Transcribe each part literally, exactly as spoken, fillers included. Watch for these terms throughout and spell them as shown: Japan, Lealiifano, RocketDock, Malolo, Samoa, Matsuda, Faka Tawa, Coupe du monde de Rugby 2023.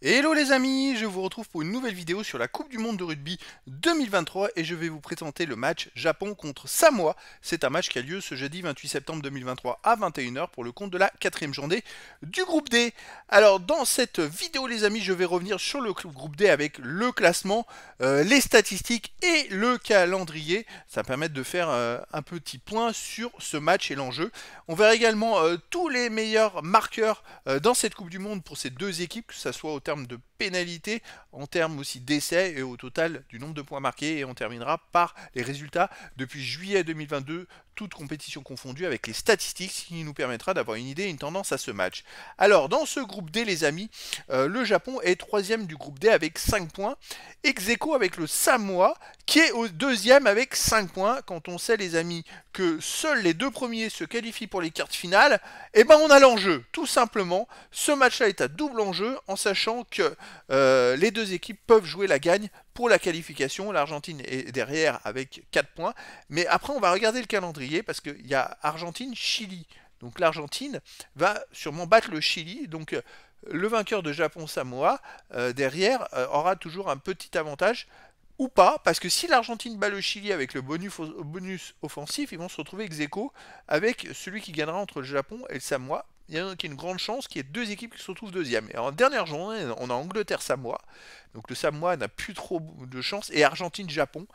Hello les amis, je vous retrouve pour une nouvelle vidéo sur la Coupe du Monde de Rugby deux mille vingt-trois et je vais vous présenter le match Japon contre Samoa. C'est un match qui a lieu ce jeudi vingt-huit septembre deux mille vingt-trois à vingt et une heures pour le compte de la quatrième journée du groupe D. Alors dans cette vidéo les amis, je vais revenir sur le groupe D avec le classement, euh, les statistiques et le calendrier. Ça permet de faire euh, un petit point sur ce match et l'enjeu. On verra également euh, tous les meilleurs marqueurs euh, dans cette Coupe du Monde pour ces deux équipes, que ce soit au en termes de pénalité, en termes aussi d'essais et au total du nombre de points marqués, et on terminera par les résultats depuis juillet deux mille vingt-deux, toutes compétitions confondues, avec les statistiques, ce qui nous permettra d'avoir une idée et une tendance à ce match. Alors dans ce groupe D les amis, euh, le Japon est troisième du groupe D avec cinq points, ex-aequo avec le Samoa qui est au deuxième avec cinq points. Quand on sait les amis que seuls les deux premiers se qualifient pour les quarts de finale, et ben on a l'enjeu tout simplement. Ce match là est à double enjeu en sachant que euh, les deux équipes peuvent jouer la gagne pour la qualification. L'Argentine est derrière avec quatre points, mais après on va regarder le calendrier parce qu'il y a Argentine, Chili, donc l'Argentine va sûrement battre le Chili, donc euh, le vainqueur de Japon-Samoa euh, derrière euh, aura toujours un petit avantage ou pas, parce que si l'Argentine bat le Chili avec le bonus, bonus offensif, ils vont se retrouver ex-aequo avec celui qui gagnera entre le Japon et le Samoa. Il y a une grande chance qu'il y ait deux équipes qui se retrouvent deuxième. Et en dernière journée, on a Angleterre-Samoa. Donc le Samoa n'a plus trop de chance. Et Argentine-Japon.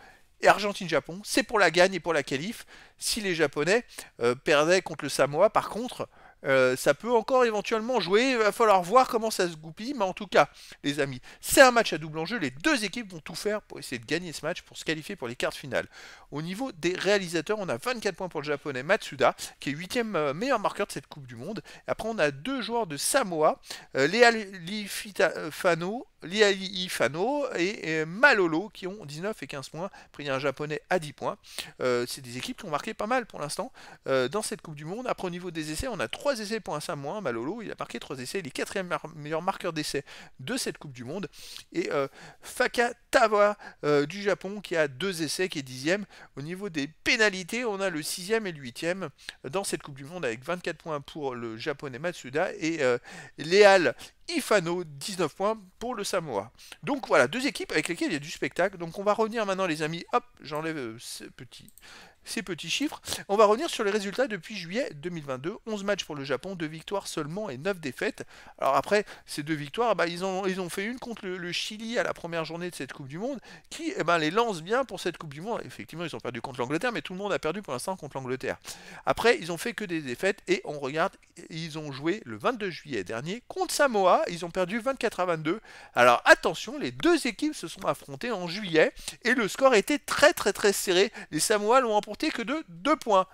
Et Argentine-Japon, c'est pour la gagne et pour la qualif. Si les Japonais euh, perdaient contre le Samoa, par contre, euh, ça peut encore éventuellement jouer. Il va falloir voir comment ça se goupille. Mais en tout cas, les amis, c'est un match à double enjeu. Les deux équipes vont tout faire pour essayer de gagner ce match, pour se qualifier pour les quarts de finale. Au niveau des réalisateurs, on a vingt-quatre points pour le japonais Matsuda, qui est huitième meilleur marqueur de cette Coupe du Monde. Après, on a deux joueurs de Samoa, euh, Lealiifano, Lealiifano et, et Malolo, qui ont dix-neuf et quinze points. Après, il y a un japonais à dix points. Euh, c'est des équipes qui ont marqué pas mal pour l'instant euh, dans cette Coupe du Monde. Après, au niveau des essais, on a trois essais pour un Samoa. Malolo, il a marqué trois essais. Il est quatrième mar meilleur marqueur d'essais de cette Coupe du Monde. Et euh, Faka Tawa euh, du Japon, qui a deux essais, qui est dixième. Au niveau des pénalités, on a le sixième et le huitième dans cette Coupe du Monde avec vingt-quatre points pour le japonais Matsuda et euh, Leal Ifano, dix-neuf points pour le Samoa. Donc voilà, deux équipes avec lesquelles il y a du spectacle. Donc on va revenir maintenant les amis, hop, j'enlève ces petits, ces petits chiffres. On va revenir sur les résultats depuis juillet deux mille vingt-deux. onze matchs pour le Japon, deux victoires seulement et neuf défaites. Alors après, ces deux victoires, bah, ils, ont, ils ont fait une contre le, le Chili à la première journée de cette Coupe du Monde, qui eh ben, les lance bien pour cette Coupe du Monde. Effectivement, ils ont perdu contre l'Angleterre, mais tout le monde a perdu pour l'instant contre l'Angleterre. Après, ils ont fait que des défaites et on regarde, ils ont joué le vingt-deux juillet dernier contre Samoa. Ils ont perdu vingt-quatre à vingt-deux. Alors attention, les deux équipes se sont affrontées en juillet et le score était très très très serré. Les Samoa l'ont emporté que de deux points.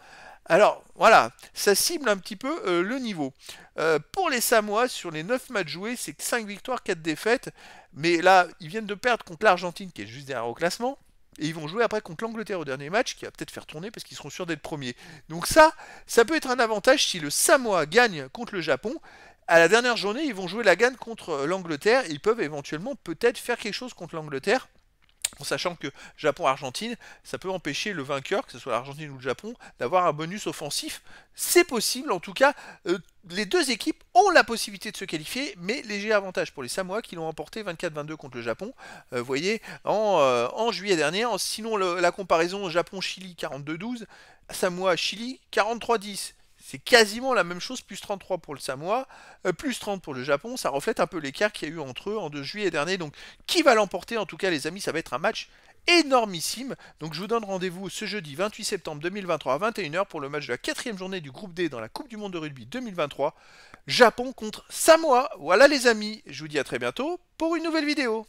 Alors voilà, ça cible un petit peu euh, le niveau. Euh, pour les Samoa, sur les neuf matchs joués, c'est cinq victoires, quatre défaites. Mais là, ils viennent de perdre contre l'Argentine qui est juste derrière au classement. Et ils vont jouer après contre l'Angleterre au dernier match, qui va peut-être faire tourner parce qu'ils seront sûrs d'être premiers. Donc ça, ça peut être un avantage si le Samoa gagne contre le Japon. À la dernière journée, ils vont jouer la gagne contre l'Angleterre. Ils peuvent éventuellement peut-être faire quelque chose contre l'Angleterre, en sachant que Japon-Argentine, ça peut empêcher le vainqueur, que ce soit l'Argentine ou le Japon, d'avoir un bonus offensif. C'est possible, en tout cas, euh, les deux équipes ont la possibilité de se qualifier, mais léger avantage pour les Samoa qui l'ont emporté vingt-quatre à vingt-deux contre le Japon, vous euh, voyez, en, euh, en juillet dernier. En, sinon, le, la comparaison Japon-Chili quarante-deux à douze, Samoa-Chili quarante-trois à dix. C'est quasiment la même chose, plus trente-trois pour le Samoa, euh, plus trente pour le Japon. Ça reflète un peu l'écart qu'il y a eu entre eux en deux juillet dernier. Donc, qui va l'emporter? En tout cas, les amis, ça va être un match énormissime. Donc, je vous donne rendez-vous ce jeudi vingt-huit septembre deux mille vingt-trois à vingt et une heures pour le match de la quatrième journée du groupe D dans la Coupe du Monde de Rugby deux mille vingt-trois. Japon contre Samoa. Voilà, les amis. Je vous dis à très bientôt pour une nouvelle vidéo.